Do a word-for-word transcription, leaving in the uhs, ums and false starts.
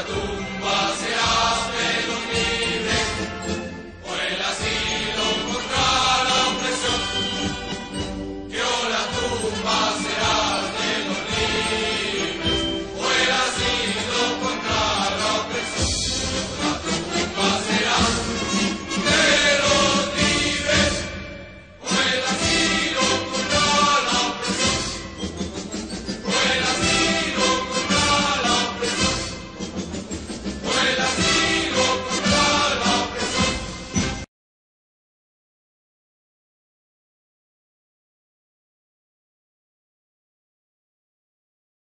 Adu.